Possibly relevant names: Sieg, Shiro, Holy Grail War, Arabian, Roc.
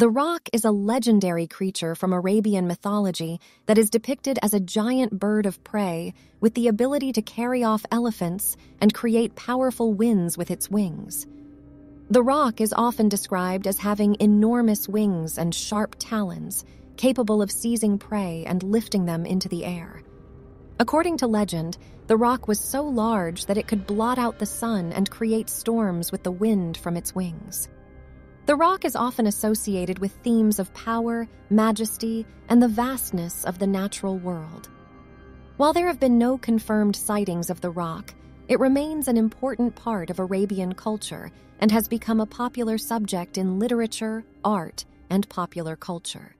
The roc is a legendary creature from Arabian mythology that is depicted as a giant bird of prey with the ability to carry off elephants and create powerful winds with its wings. The roc is often described as having enormous wings and sharp talons, capable of seizing prey and lifting them into the air. According to legend, the roc was so large that it could blot out the sun and create storms with the wind from its wings. The roc is often associated with themes of power, majesty, and the vastness of the natural world. While there have been no confirmed sightings of the roc, it remains an important part of Arabian culture and has become a popular subject in literature, art, and popular culture.